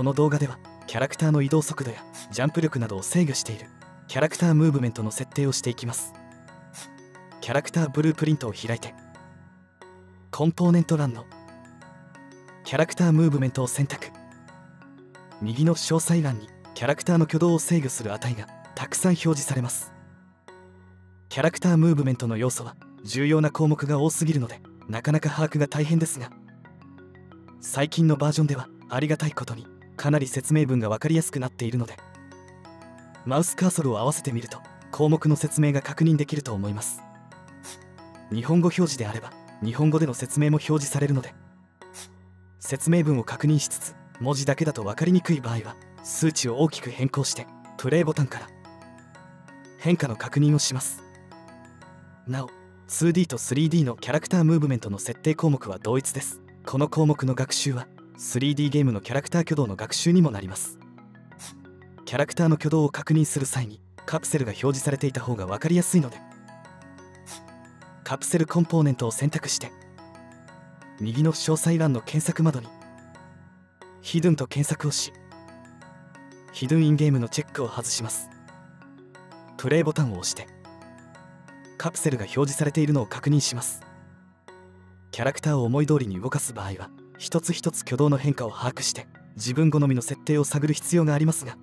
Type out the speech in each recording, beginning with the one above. この動画ではキャラクターの移動速度やジャンプ力などを制御しているキャラクタームーブメントの設定をしていきます。キャラクターブループリントを開いてコンポーネント欄のキャラクタームーブメントを選択。右の詳細欄にキャラクターの挙動を制御する値がたくさん表示されます。キャラクタームーブメントの要素は重要な項目が多すぎるのでなかなか把握が大変ですが、最近のバージョンではありがたいことにかなり説明文が分かりやすくなっているので、マウスカーソルを合わせてみると項目の説明が確認できると思います。日本語表示であれば日本語での説明も表示されるので、説明文を確認しつつ文字だけだと分かりにくい場合は数値を大きく変更してプレイボタンから変化の確認をします。なお 2D と 3D のキャラクタームーブメントの設定項目は同一です。この項目の学習は 3D ゲームのキャラクター挙動の学習にもなります。キャラクターの挙動を確認する際にカプセルが表示されていた方が分かりやすいので、カプセルコンポーネントを選択して右の詳細欄の検索窓にヒドゥンと検索をし、ヒドゥンインゲームのチェックを外します。プレイボタンを押してカプセルが表示されているのを確認します。キャラクターを思い通りに動かす場合は一つ一つ挙動の変化を把握して自分好みの設定を探る必要がありますが、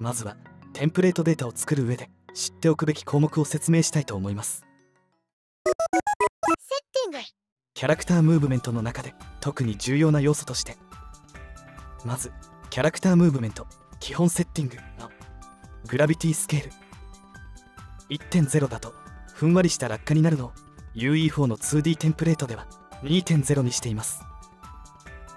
まずはテンプレートデータを作る上で知っておくべき項目を説明したいと思います。キャラクタームーブメントの中で特に重要な要素として、まずキャラクタームーブメント基本セッティングのグラビティスケール 1.0 だとふんわりした落下になるのを UE4 の 2D テンプレートでは 2.0 にしています。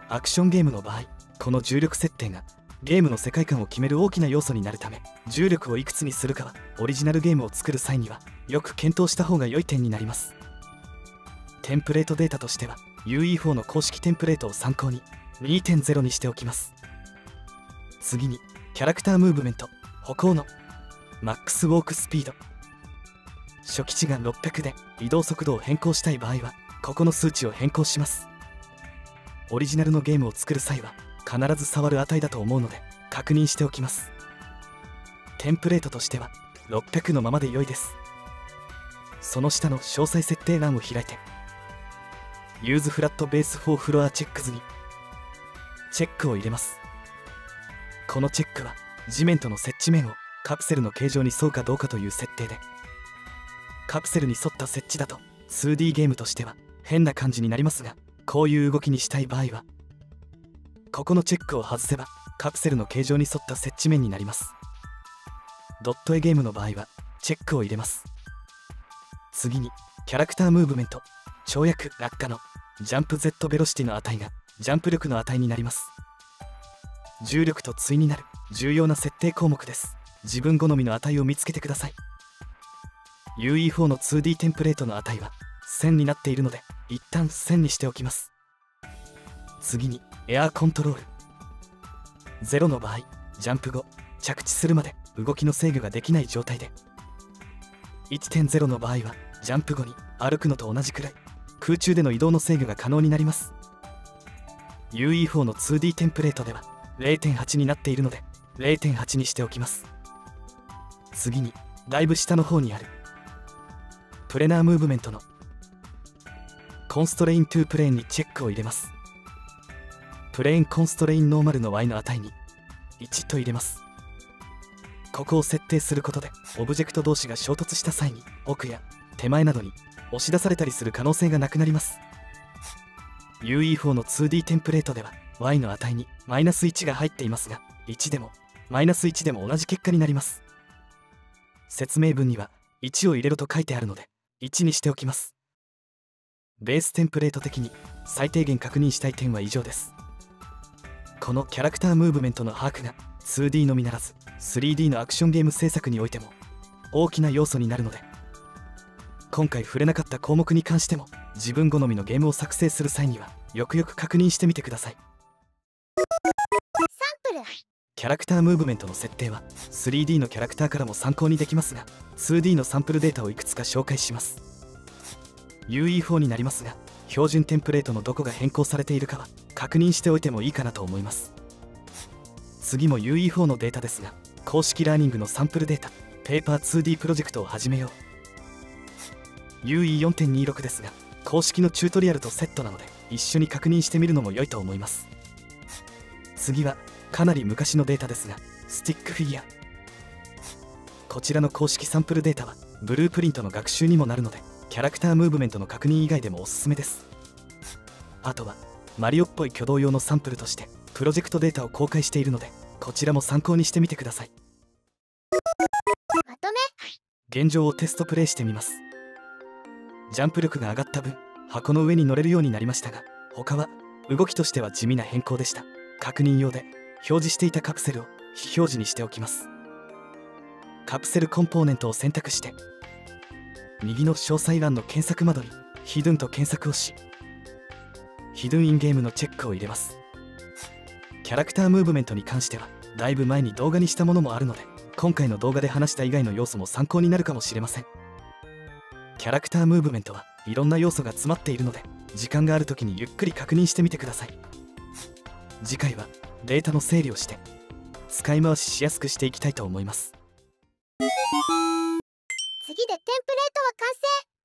アクションゲームの場合、この重力設定がゲームの世界観を決める大きな要素になるため、重力をいくつにするかはオリジナルゲームを作る際にはよく検討した方が良い点になります。テンプレートデータとしては UE4 の公式テンプレートを参考に 2.0 にしておきます。次にキャラクタームーブメント歩行のマックスウォークスピード、初期値が600で移動速度を変更したい場合はここの数値を変更します。オリジナルのゲームを作る際は必ず触る値だと思うので確認しておきます。テンプレートとしては600のままで良いです。その下の詳細設定欄を開いてUse Flat Base for Floor Checks にチェックを入れます。このチェックは地面との接地面をカプセルの形状に沿うかどうかという設定で、カプセルに沿った接地だと 2D ゲームとしては変な感じになりますが、こういう動きにしたい場合はここのチェックを外せばカプセルの形状に沿った接地面になります。ドット絵ゲームの場合はチェックを入れます。次にキャラクタームーブメント跳躍落下のジャンプ Z ベロシティの値がジャンプ力の値になります。重力と対になる重要な設定項目です。自分好みの値を見つけてください。UE4 の 2D テンプレートの値は1000になっているので一旦1000にしておきます。次にエアーコントロール0の場合、ジャンプ後着地するまで動きの制御ができない状態で、 1.0 の場合はジャンプ後に歩くのと同じくらい空中での移動の制御が可能になります。 UE4 の 2D テンプレートでは 0.8 になっているので 0.8 にしておきます。次にだいぶ下の方にあるプレナームーブメントのコンストレイントゥプレーンにチェックを入れます。プレーンコンストレインノーマルの Y の値に1と入れます。ここを設定することでオブジェクト同士が衝突した際に奥や手前などに押し出されたりする可能性がなくなります。 UE4 の 2D テンプレートでは Y の値にマイナス1が入っていますが、1でもマイナス1でも同じ結果になります。説明文には1を入れろと書いてあるので1にしておきます。ベーステンプレート的に最低限確認したい点は以上です。このキャラクタームーブメントの把握が 2D のみならず 3D のアクションゲーム制作においても大きな要素になるので、今回触れなかった項目に関しても自分好みのゲームを作成する際にはよくよく確認してみてください。キャラクタームーブメントの設定は 3D のキャラクターからも参考にできますが、 2D のサンプルデータをいくつか紹介します。 UE4 になりますが標準テンプレートのどこが変更されているかは確認しておいてもいいかなと思います。次も UE4 のデータですが、公式ラーニングのサンプルデータ Paper2D プロジェクトを始めよう。 UE4.26 ですが、公式のチュートリアルとセットなので一緒に確認してみるのも良いと思います。次はかなり昔のデータですが、スティックフィギュア。こちらの公式サンプルデータはブループリントの学習にもなるので、キャラクタームーブメントの確認以外でもおすすめです。あとはマリオっぽい挙動用のサンプルとしてプロジェクトデータを公開しているので、こちらも参考にしてみてください。まとめ。現状をテストプレイしてみます。ジャンプ力が上がった分、箱の上に乗れるようになりましたが、他は動きとしては地味な変更でした。確認用で表示していたカプセルを非表示にしておきます。カプセルコンポーネントを選択して、右の詳細欄の検索窓にヒドゥンと検索をし、ヒドゥンインゲームのチェックを入れます。キャラクタームーブメントに関してはだいぶ前に動画にしたものもあるので、今回の動画で話した以外の要素も参考になるかもしれません。キャラクタームーブメントはいろんな要素が詰まっているので、時間がある時にゆっくり確認してみてください。次回はデータの整理をして使い回ししやすくしていきたいと思います。次でテンプレートは完成。